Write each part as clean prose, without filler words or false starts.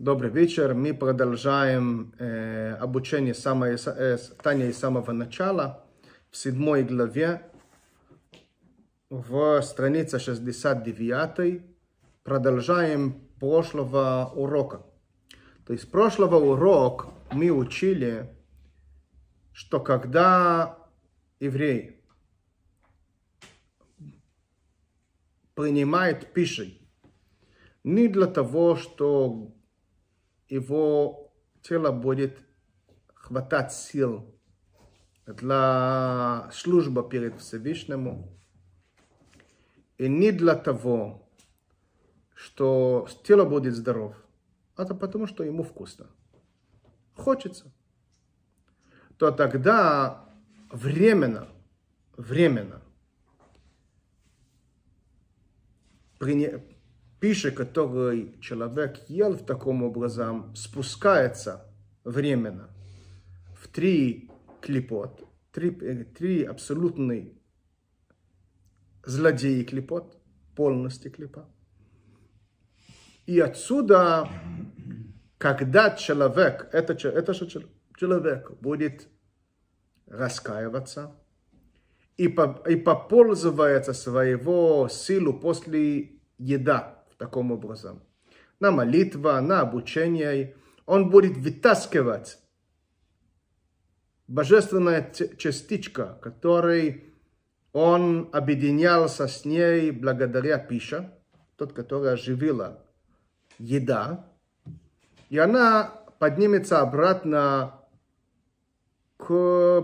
Добрый вечер. Мы продолжаем обучение Тани с самого начала, в 7 главе, в странице 69. Продолжаем прошлого урока. То есть прошлого урока мы учили, что когда еврей принимает пищу не для того, что его тело будет хватать сил для службы перед Всевышним, и не для того, что тело будет здоров, а то потому, что ему вкусно, хочется, то тогда временно пища, которую человек ел в таком образом, спускается временно в 3 клипот, 3 абсолютные злодеи клипот, полностью клипа. И отсюда, когда человек, человек будет раскаиваться и попользуется своего силу после еда, таким образом, на молитва, на обучение, он будет вытаскивать божественная частичка, которой он объединялся с ней благодаря пище, тот, который оживила еда, и она поднимется обратно к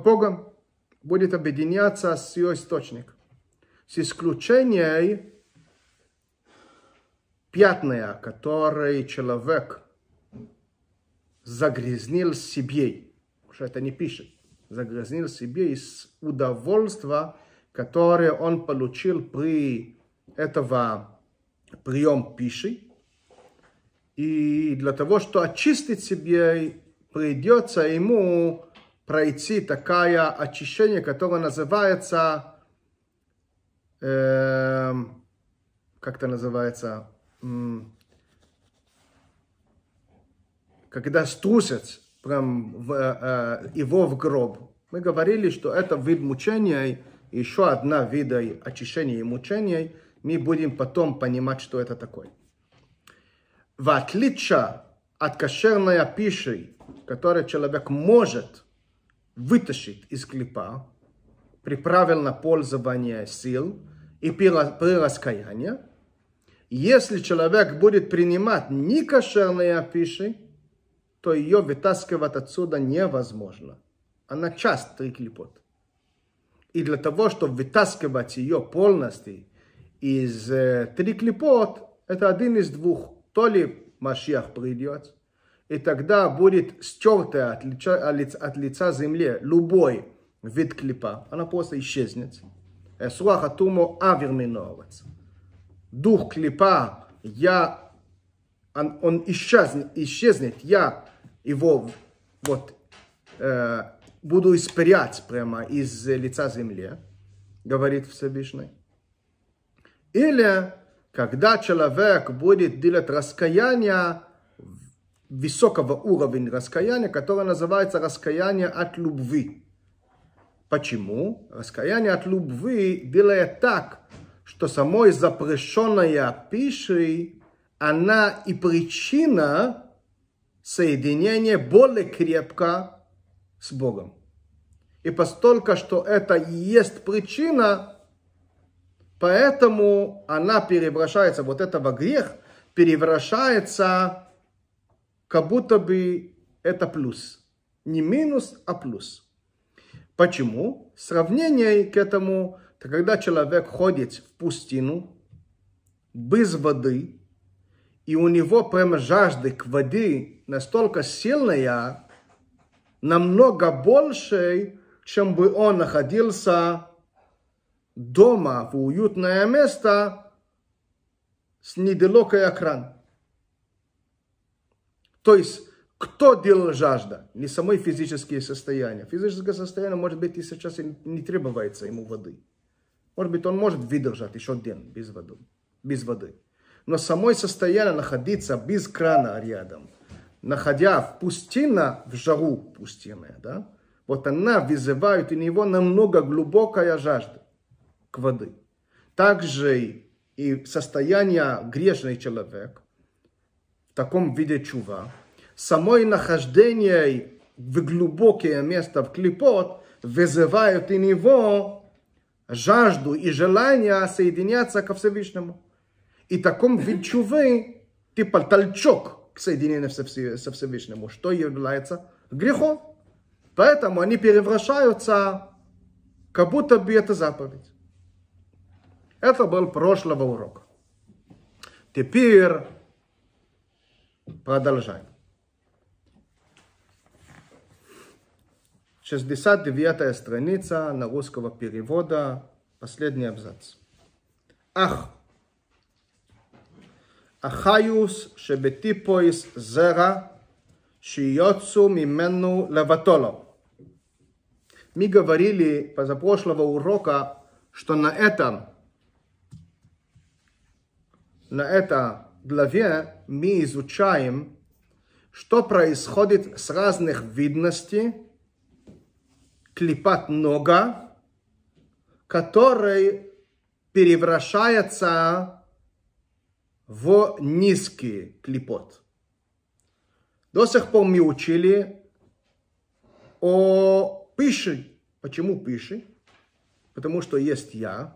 Богу, будет объединяться с ее источником, с исключением пятна, которые человек загрязнил себе, потому что это не пишет, загрязнил себе из удовольствия, которое он получил при этого прием пищи. И для того, что очистить себе, придется ему пройти такое очищение, которое называется, когда струсят прям его в гроб. Мы говорили, что это вид мучения, еще одна вида очищения и мучений. Мы будем потом понимать, что это такое. В отличие от кошерной пищи, которую человек может вытащить из клипа при правильном пользовании сил и при раскаянии, если человек будет принимать некошерные пищи, то ее вытаскивать отсюда невозможно. Она часть 3 клипот. И для того, чтобы вытаскивать ее полностью из 3 клипот, это один из 2. То ли Машиах придет, и тогда будет стерта от лица земли любой вид клипа. Она просто исчезнет. Эсруах атумо аверминовец. Дух клипа, он исчезнет, я его буду испарять прямо из лица земли, говорит Всевышний. Или, когда человек будет делать раскаяние, высокого уровня раскаяния, которое называется раскаяние от любви. Почему? Раскаяние от любви делает так, что самой запрещенная пищей, она и причина соединения более крепко с Богом. И постольку, что это и есть причина, поэтому она превращается, этого грех превращается, как будто бы это плюс. Не минус, а плюс. Почему? Сравнение к этому, когда человек ходит в пустину без воды, и у него прямо жажда к воде настолько сильная, намного больше, чем бы он находился дома в уютное место с недалекой экран. То есть, кто делал жажда? Не самое физическое состояние. Физическое состояние, может быть, и сейчас не требуется ему воды. Может быть, он может выдержать еще день без воды. Но само состояние находиться без крана рядом, находя в пустыне, в жару пустыны, да, вот она вызывает у него намного глубокая жажда к воды. Также и состояние грешный человек, в таком виде чува, самое нахождение в глубокое место в клипот вызывает у него жажду и желание соединяться ко Всевышнему. И в таком виде чувы, типа толчок к соединению со Всевышнему, что является грехом. Поэтому они превращаются, как будто бы это заповедь. Это был прошлого урока. Теперь продолжаем. 69-я страница на русского перевода, последний абзац. Ах! Ахаюс шебетипоис зера шиёцу мимену леватоло. Мы говорили позапрошлого урока, что на этой главе мы изучаем, что происходит с разных видностей клипат нога, который превращается в низкий клипот. До сих пор мы учили о пише. Почему пише? Потому что есть я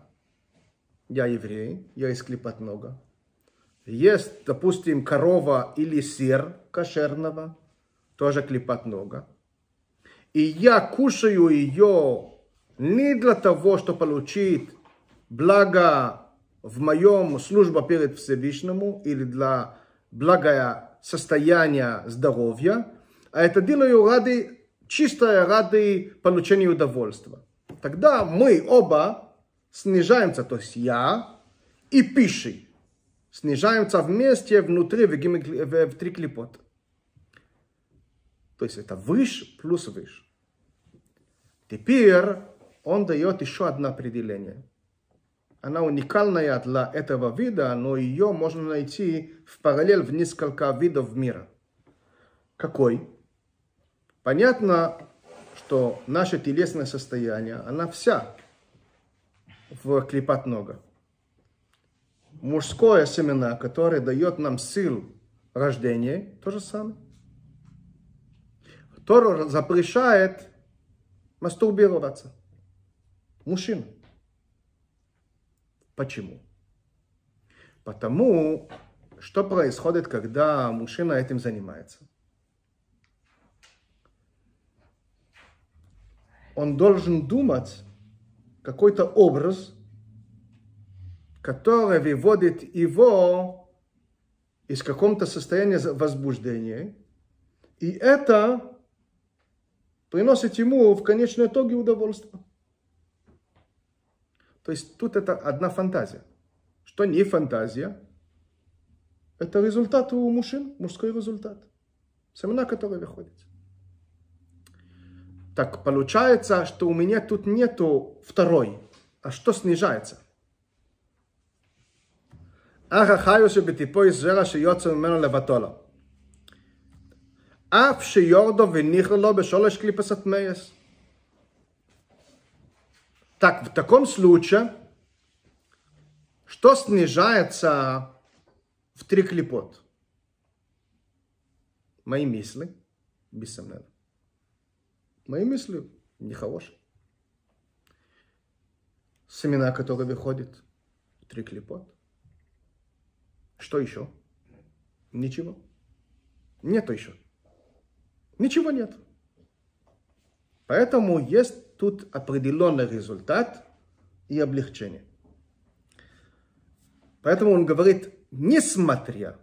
еврей, я из клипат нога. Есть, допустим, корова или сыр кошерного, тоже клипат нога. И я кушаю ее не для того, чтобы получить благо в моем службе перед Всевышним или для благое состояния здоровья, а это делаю ради, чисто ради получения удовольствия. Тогда мы оба снижаемся, то есть я и пиши, снижаемся вместе внутри в три клипота. То есть это выше плюс выше. Теперь он дает еще одно определение. Она уникальная для этого вида, но ее можно найти в параллель в несколько видов мира. Какой? Понятно, что наше телесное состояние, она вся в клипат нога. Мужское семена, которое дает нам сил рождения, то же самое. Тора запрещает мастурбироваться. Мужчина. Почему? Потому что происходит, когда мужчина этим занимается. Он должен думать какой-то образ, который выводит его из какого-то состояния возбуждения. И это приносит ему в конечном итоге удовольствие. То есть тут это одна фантазия. Что не фантазия, это результат у мужчин, мужской результат. Семена, которые выходят. Так получается, что у меня тут нету второй. А что снижается? אף שיורדו וניחר לו בשולש קליפסת מייס. Так, в таком случае, что снижается в три клипот? Мои мысли, без сомнения. Мои мысли нехорошие. Семена, которые выходят, три клипот. Что еще? Ничего. Нету еще. Ничего нет. Поэтому есть тут определенный результат и облегчение. Поэтому он говорит, несмотря,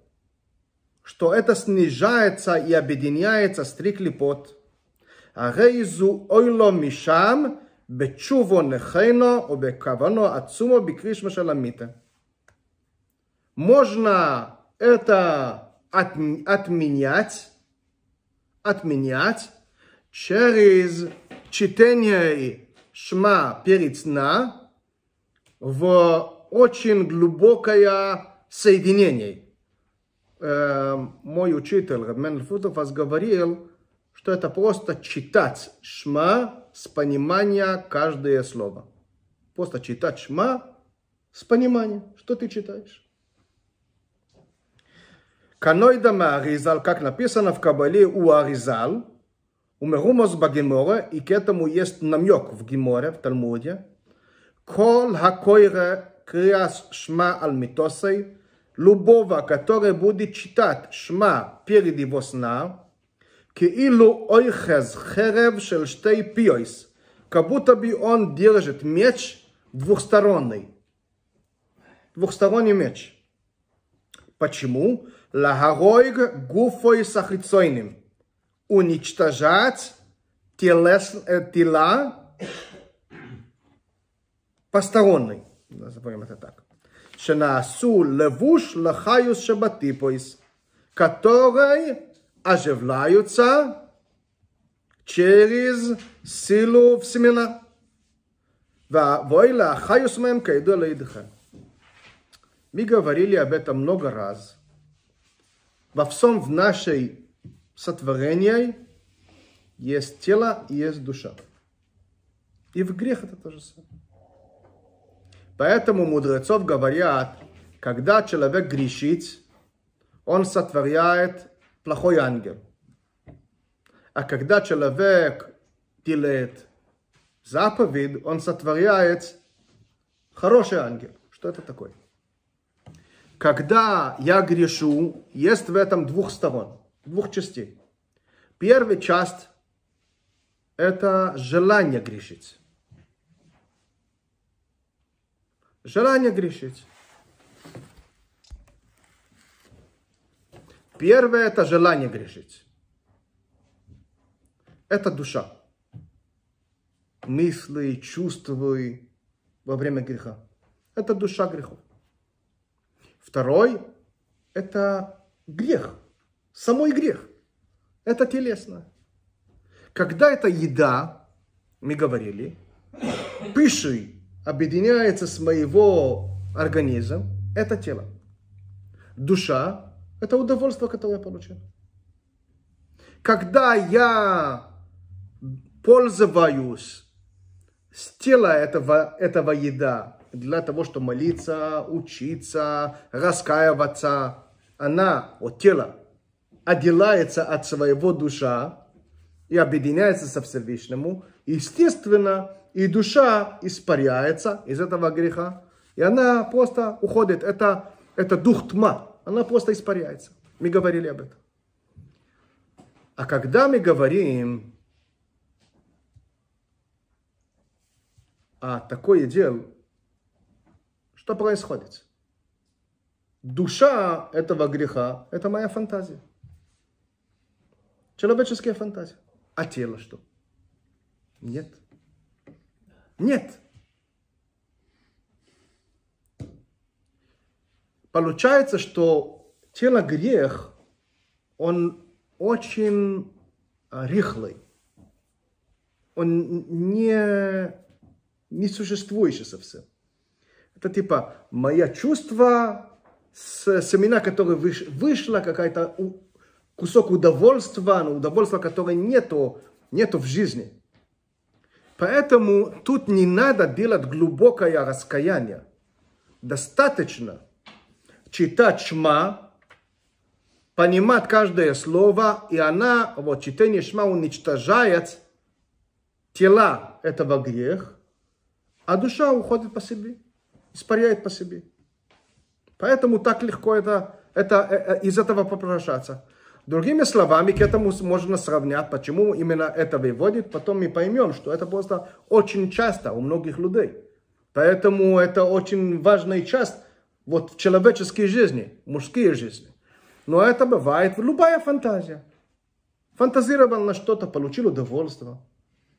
что это снижается и объединяется с три клипот, «Арейзу ойло мишам бечуво нехейно обекавано отцумо бекришма шаламита». Можно это отменять через чтение шма перед сна в очень глубокое соединение мой учитель Менфрутов вас говорил, что это просто читать шма с понимания каждое слово. Просто читать шма с пониманием, что ты читаешь. Канойда Уа-Ризал, как написано в Кабале у Уа-Ризал, умерумос багиморе, и к этому есть намек в Гиморе, в Талмуде. Кол Хакоира крыас шма аль-митосей, любого, который будет читать шма перед его сна, киилу ойхез херев шель штей пиойс, как будто бы он держит меч двухсторонний. Двухсторонний меч. Почему? Лагаройг гуфой сахицойним. Уничтожать тела посторонней. Назовем это так. Шенаасу левуш лахаюс шабатипойс, которые оживляются через силу в семена. Войла хаюс мэм кайду лейдха. Мы говорили об этом много раз. Во всем в нашей сотворении есть тело и есть душа. И в грех это то же самое. Поэтому мудрецов говорят, когда человек грешит, он сотворяет плохой ангел. А когда человек делает заповедь, он сотворяет хороший ангел. Что это такое? Когда я грешу, есть в этом двух сторон, двух частей. Первая часть – это желание грешить. Желание грешить. Первое – это желание грешить. Это душа. Мысли, чувства во время греха. Это душа грехов. Второй – это грех, самой грех, это телесно. Когда это еда, мы говорили, пищей объединяется с моего организма, это тело. Душа – это удовольствие, которое я получил. Когда я пользуюсь с тела этого еда, для того, чтобы молиться, учиться, раскаиваться, она, вот тело, отделяется от своего душа и объединяется со Всевышнему. Естественно, и душа испаряется из этого греха, и она просто уходит. Это дух тьма, она просто испаряется. Мы говорили об этом. А когда мы говорим о такое дело, что происходит? Душа этого греха – это моя фантазия. Человеческая фантазия. А тело что? Нет. Нет. Получается, что тело грех, он очень рыхлый. Он не существующий совсем. Это типа мое чувство, семена, которое вышло, какая-то кусок удовольствия, но удовольствия, которое нету в жизни. Поэтому тут не надо делать глубокое раскаяние. Достаточно читать шма, понимать каждое слово, и читание шма уничтожает тела этого греха, а душа уходит по себе. Испаряет по себе. Поэтому так легко из этого попрощаться. Другими словами, к этому можно сравнять, почему именно это выводит. Потом мы поймем, что это просто очень часто у многих людей. Поэтому это очень важная часть в человеческой жизни, мужской жизни. Но это бывает любая фантазия. Фантазировал на что-то, получил удовольствие.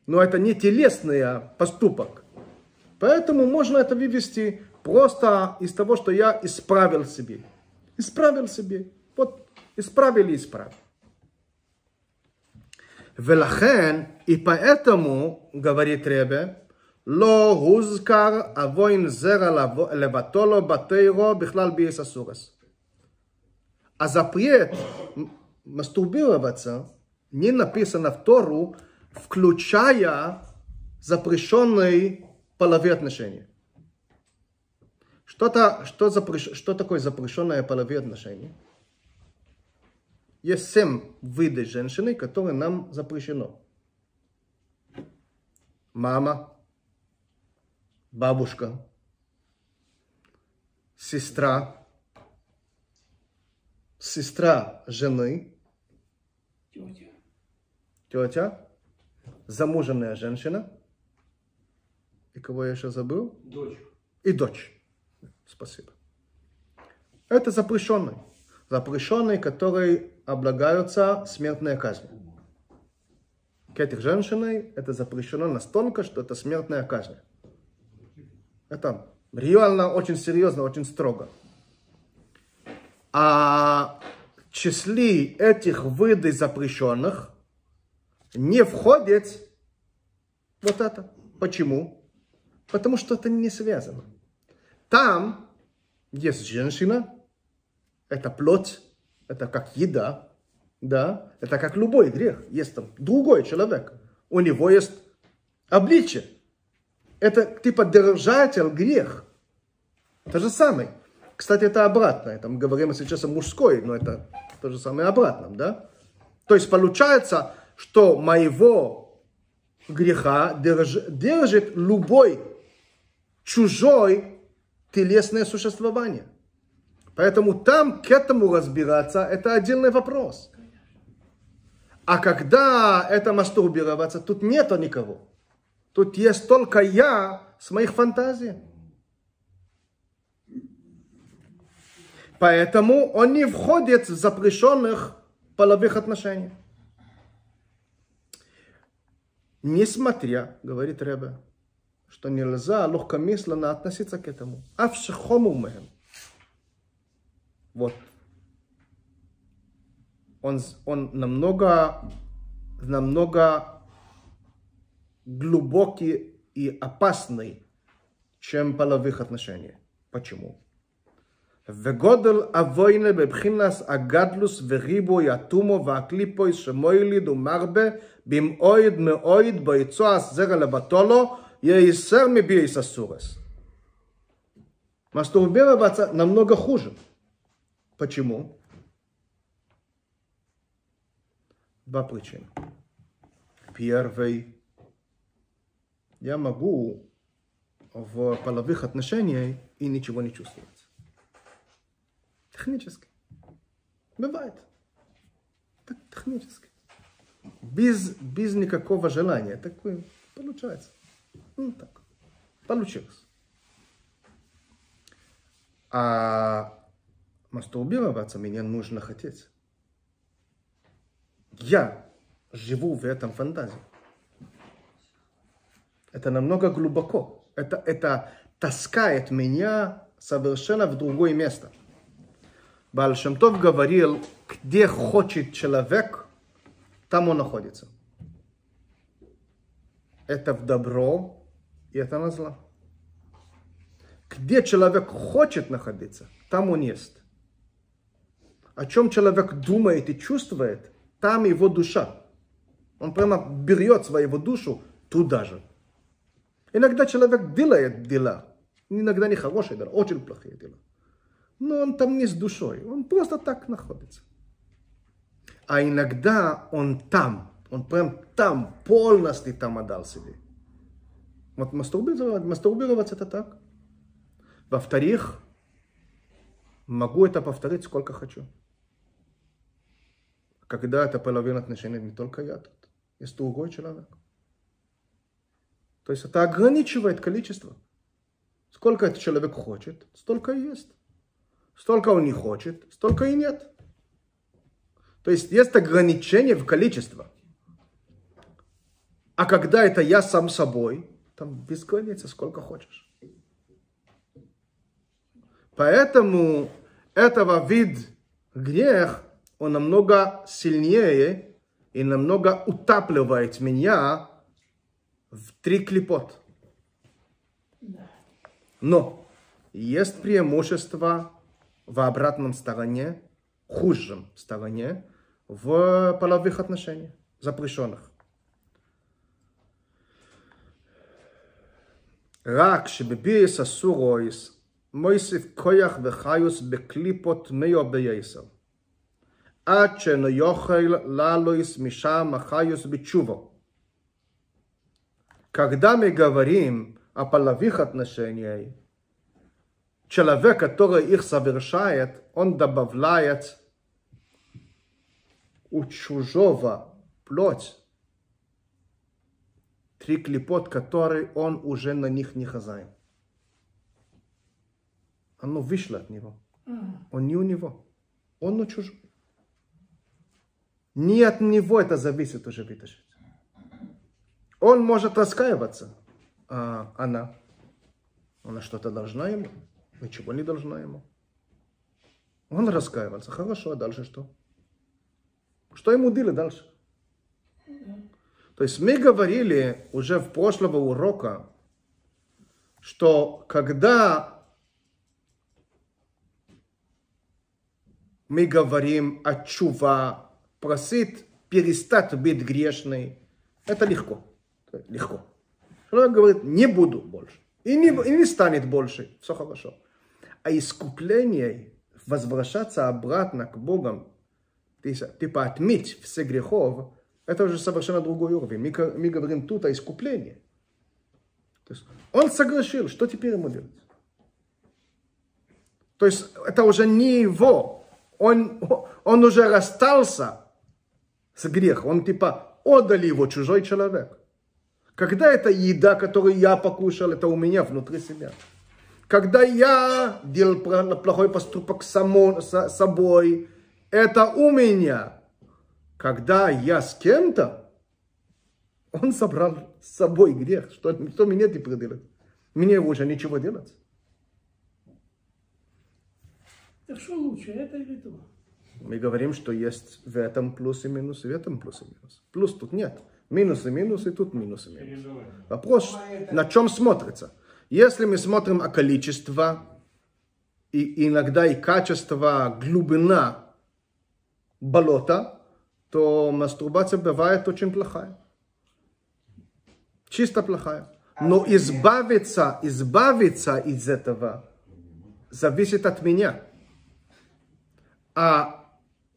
Но это не телесный поступок. Поэтому можно это вывести просто из того, что я исправил себе. Исправил себе. Исправил. Велахен, и поэтому, говорит Ребе, ло гузкар авоин зера леватоло батейро бихлал биесасурас. А запрет мастурбироваться не написано в Тору, включая запрещенные половые отношения. Что такое запрещенное половые отношения? Есть 7 видов женщины, которые нам запрещено. Мама, бабушка, сестра, сестра жены, тетя, замужняя женщина. И кого я еще забыл? Дочь. И дочь. Спасибо. Это запрещенные. Запрещенные, которые облагаются смертной казнью. К этих женщинам это запрещено настолько, что это смертная казнь. Это реально очень серьезно, очень строго. А в числе этих видов запрещенных не входит вот это. Почему? Потому что это не связано. Там есть женщина, это плоть, это как еда, да, это как любой грех. Есть там другой человек, у него есть обличие. Это типа держатель грех. То же самое. Кстати, это обратное. Там говорим сейчас о мужской, но это то же самое обратном, да? То есть получается, что моего греха держит любой чужой телесное существование. Поэтому там к этому разбираться, это отдельный вопрос. А когда это мастурбироваться, тут нету никого. Тут есть только я с моих фантазий. Поэтому он не входит в запрещенных половых отношений. Несмотря, говорит Ребе, что нельзя легкомысленно относиться к этому. А вшехомумем. Вот. Он намного глубокий и опасный, чем половых отношений. Почему? Мастурбироваться намного хуже. Почему? Два причины. Первый. Я могу в половых отношениях и ничего не чувствовать. Технически. Бывает. Так, технически. Без никакого желания. Такое получается. Ну так. Получилось. А мастурбироваться мне нужно хотеть. Я живу в этом фантазии. Это намного глубоко. Это таскает меня совершенно в другое место. Баал Шем Тов говорил, где хочет человек, там он находится. Это в добро и это на зло. Где человек хочет находиться, там он есть. О чем человек думает и чувствует, там его душа. Он прямо берет свою душу туда же. Иногда человек делает дела, иногда не хорошие дела, очень плохие дела. Но он там не с душой, он просто так находится. А иногда он там, он прям там, полностью там отдал себе. Вот мастурбироваться это так. Во-вторых, могу это повторить сколько хочу. Когда это половина отношений, не только я тут, есть другой человек. То есть это ограничивает количество. Сколько этот человек хочет, столько и есть. Столько он не хочет, столько и нет. То есть есть ограничение в количестве. А когда это я сам собой, там без границы сколько хочешь. Поэтому этого вид грех, он намного сильнее и намного утапливает меня в 3 клипот. Но есть преимущество в обратном стороне худшем стороне в половых отношениях, запрещенных. Рак шебибис асуроис мойсив коях вехаюс беклипот меобеяйсов. Ачен йохел лалоис мишам ахаюс бичуво. Когда мы говорим о половых отношениях, человек, который их совершает, он добавляет у чужого плоть, 3 клипот, которые он уже на них не хозяин. Оно вышло от него. Он не у него. Он у чужого. Не от него это зависит уже вытащить. Он может раскаиваться. А она? Она что-то должна ему? Ничего не должна ему. Он раскаивается. Хорошо, а дальше что? Что ему дали дальше? То есть мы говорили уже в прошлого урока, что когда мы говорим о чува, просит перестать быть грешной, это легко. Легко. Человек говорит, не буду больше. И не станет больше. Все хорошо. А искупление, возвращаться обратно к Богу, типа отмыть все грехов, это уже совершенно другой уровень. Мы говорим тут о искуплении. То есть он согрешил, что теперь ему делать? То есть это уже не его. Он уже расстался с грехом. Он типа отдали его чужой человек. Когда это еда, которую я покушал, это у меня внутри себя. Когда я делал плохой поступок с собой, это у меня. Когда я с кем-то, он собрал с собой грех. Что мне теперь делать? Мне уже ничего делать. Так что лучше, это или то? Мы говорим, что есть в этом плюс и минус, и в этом плюс и минус. Плюс тут нет. Минус и минус, и тут минус и минус. Вопрос, на чем смотрится. Если мы смотрим о количестве, и иногда и качество, глубина болота, то мастурбация бывает очень плохая. Чисто плохая. Но избавиться из этого зависит от меня. А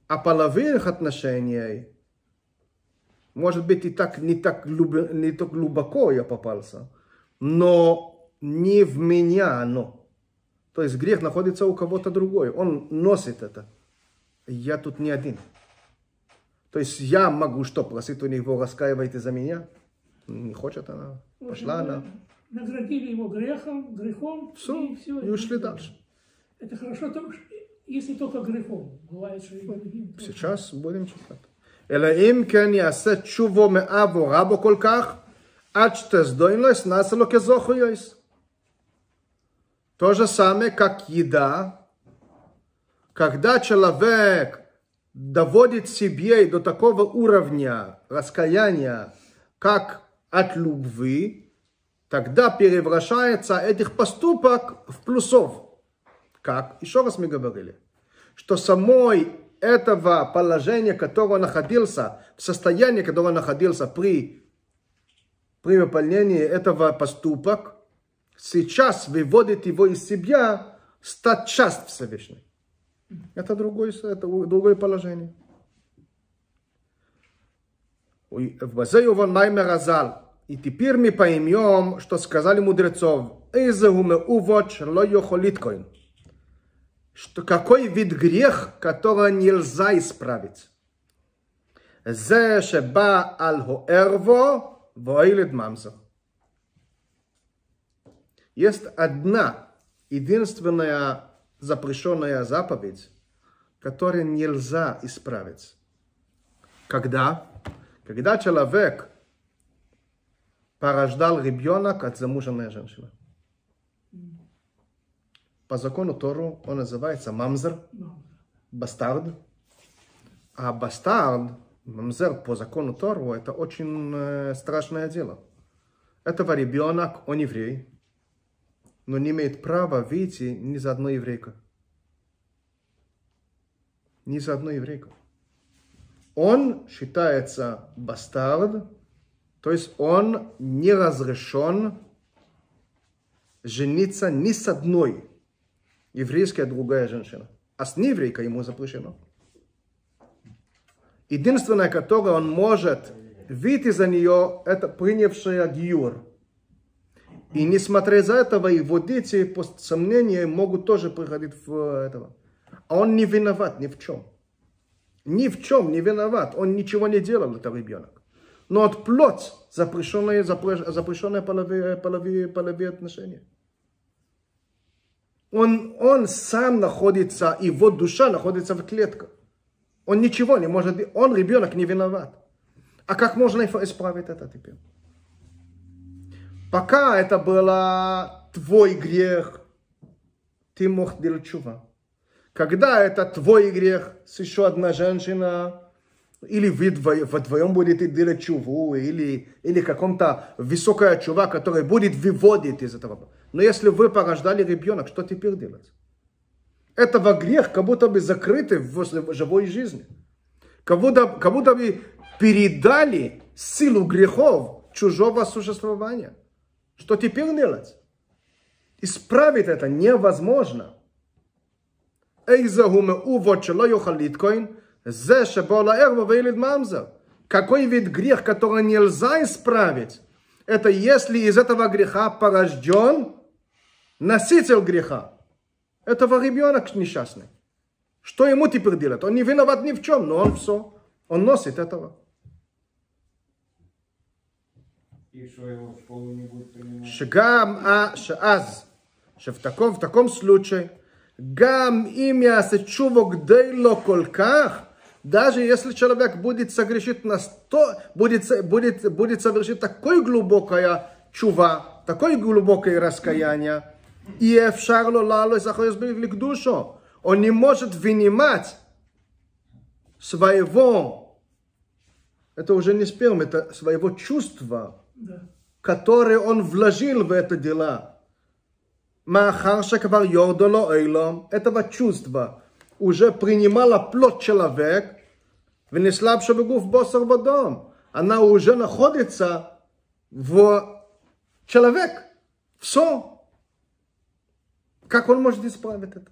о половых отношениях, может быть, и так не так глубоко я попался, но не в меня оно. То есть грех находится у кого-то другой. Он носит это. Я тут не один. То есть я могу что, просить у него, раскаивайтесь за меня? Не хочет она. Пошла она. Наградили его грехом. Все, и ушли дальше. Это хорошо, если только грехом. Бывает, что и другим. Сейчас будем читать. То же самое, как еда. Когда человек доводит себе до такого уровня раскаяния, как от любви, тогда превращается этих поступок в плюсов. Как? Еще раз мы говорили, что самой этого положения, которого находился, в состоянии, которого находился при выполнении этого поступок, сейчас выводит его из себя стать частью Всевышнего. Это другое положение. И теперь мы поймем, что сказали мудрецов. Что какой вид грех, которого нельзя исправить. Есть одна, единственная запрещенная заповедь, которую нельзя исправить. Когда? Когда человек порождал ребенок от замужней женщины. По закону Тору он называется мамзер, бастард. А бастард, мамзер по закону Тору, это очень страшное дело. Этого ребенок, он еврей, но не имеет права выйти ни за одной еврейкой. ни за одной еврейку. Он считается бастард, то есть он не разрешен жениться ни с одной еврейской другая женщина. А с нееврейкой ему запрещено. Единственное, которое он может выйти за нее, это принявшая гиюр. И несмотря за этого, его дети, по сомнению, могут тоже приходить в этого. А он не виноват ни в чем. Ни в чем не виноват. Он ничего не делал, этот ребенок. Но от плоть запрещенные половые отношения. Он сам находится, его душа находится в клетке. Он ничего не может, он, ребенок, не виноват. А как можно исправить это теперь? Пока это было твой грех, ты мог делать чува. Когда это твой грех с еще одной женщиной, или вы вдвоем будете делать чуву, или каком-то высокая чува, который будет выводить из этого. Но если вы порождали ребенок, что теперь делать? Этого грех как будто бы закрыты в живой жизни. Как будто бы передали силу грехов чужого существования. Что теперь делать? Исправить это невозможно. Какой вид грех, который нельзя исправить, это если из этого греха порожден носитель греха. Этого ребенок несчастный. Что ему теперь делать? Он не виноват ни в чем, но он все. Он носит этого. И что его в полу не будет принимать? Шгам а шааз. Что в таком случае, гам имя сечувок дейло колках, даже если человек будет согрешить на 100, будет совершить такое глубокое чува, такое глубокое раскаяние, и эфшарло лало и захоизбили к душу. Он не может вынимать своего, это уже не сперма, это своего чувства, да, которое он вложил в это дело. Этого чувства уже принимала плоть человек, она уже находится в человек. Все. Как он может исправить это?